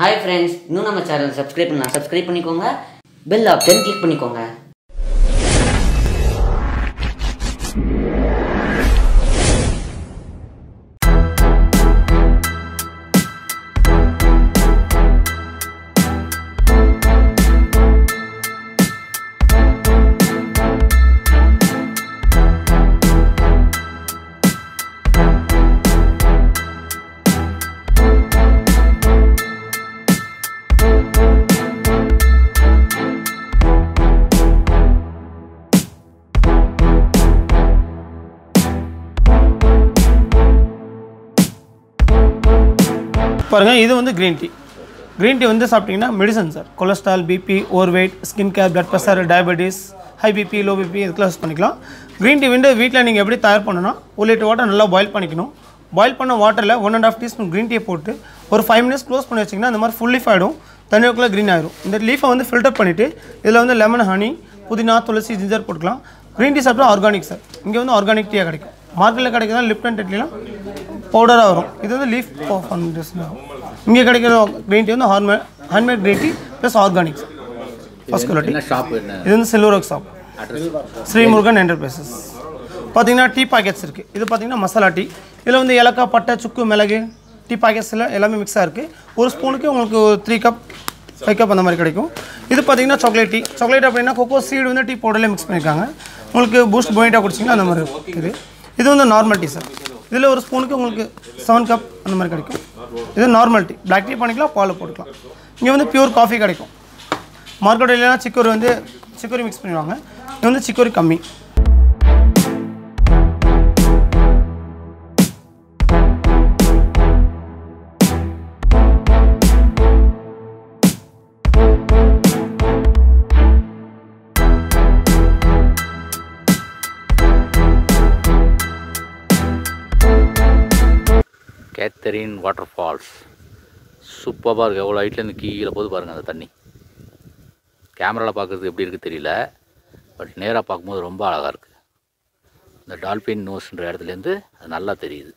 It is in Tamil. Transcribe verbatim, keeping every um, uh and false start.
Hi friends, இன்னும் நம்ம சேனல் சப்ஸ்கிரைப் பண்ணலாம். சப்ஸ்கிரைப் பண்ணிக்கோங்க. பெல் ஆப்ஷன் கிளிக் பண்ணிக்கோங்க. பாருங்கள், இது வந்து க்ரீன் டீ. க்ரீன் டீ வந்து சாப்பிட்டிங்கன்னா medicine sir. Cholesterol, BP, over weight, skin care, blood pressure, diabetes, high BP, low BP இதுக்கு யூஸ் பண்ணிக்கலாம். க்ரீன் டீ வந்து வீட்டில் நீங்கள் எப்படி தயார் பண்ணணும்னா, ஒரு லிட்டர் வாட்டர் நல்லா பாயில் பண்ணிக்கணும். பாயில் பண்ண வாட்டரில் one and half teaspoon green டீயை போட்டு ஒரு ஃபைவ் மினிட்ஸ் க்ளோஸ் பண்ணி வச்சிங்கன்னா அந்த மாதிரி ஃபுல் லீஃப் ஆகிடும். தண்ணிக்குள்ளே க்ரீன் ஆகிடும். இந்த லீஃபை வந்து ஃபில்டர் பண்ணிவிட்டு இதில் வந்து லெமன், ஹனி, புதினா, துளசி, ஜிஞ்சர் போட்டுக்கலாம். க்ரீன் டீ சாப்பிட்டா ஆர்கானிக் சார். இங்கே வந்து ஆர்கானிக் டீயாக கிடைக்கும். மார்க்கெட்டில் கிடைக்கிறதா லிப்டன் டெட்லாம் பவுடராக வரும். இது வந்து லீஃப் ஃபவுண்டேஷன் ஆகும். இங்கே கிடைக்கிற க்ரீன் டீ வந்து ஹார்மே handmade green tea plus organic first quality shop. இது வந்து சில்வர்க் ஷாப், ஸ்ரீமுருகன் என்டர்பிரைசஸ். பார்த்தீங்கன்னா டீ பாக்கெட்ஸ் இருக்குது. இது பார்த்தீங்கன்னா மசாலா டீ. இதில் வந்து ஏலக்காய், பட்டை, சுக்கு, மிளகு டீ பாக்கெட்ஸில் எல்லாமே மிக்ஸாக இருக்குது. ஒரு ஸ்பூனுக்கு உங்களுக்கு த்ரீ கப் ஃபைவ் கப் அந்த மாதிரி கிடைக்கும். இது பார்த்தீங்கன்னா சாக்லேட் டீ. சாக்லேட் அப்படின்னா கோகோ சீடு வந்து டீ பவுடரில் மிக்ஸ் பண்ணியிருக்காங்க. உங்களுக்கு பூஸ்ட் பாயிண்ட்டாக குடிச்சிங்கன்னா அந்த மாதிரி இருக்குது. இது வந்து நார்மல் டீ சார். இதில் ஒரு ஸ்பூனுக்கு உங்களுக்கு செவன் கப் அந்த மாதிரி கிடைக்கும். இது நார்மல் டீ. பிளாக் டீ பண்ணிக்கலாம், பால் போட்டுக்கலாம். இங்கே வந்து பியூர் காஃபி கிடைக்கும். மார்க்கெட் இல்லைனா சிக்கோரி வந்து சிக்கோரி மிக்ஸ் பண்ணிடுவாங்க. இது வந்து சிக்கோரி கம்மி. கேத்தரின் வாட்டர் ஃபால்ஸ் சூப்பராக இருக்குது. எவ்வளோ ஹைட்லேருந்து கீழே போது பாருங்கள். அந்த தண்ணி கேமராவில் பார்க்குறதுக்கு எப்படி இருக்குது தெரியல, பட் நேராக பார்க்கும்போது ரொம்ப அழகாக இருக்குது. இந்த டால்ஃபின் நோஸ்ன்ற இடத்துலேருந்து அது நல்லா தெரியுது.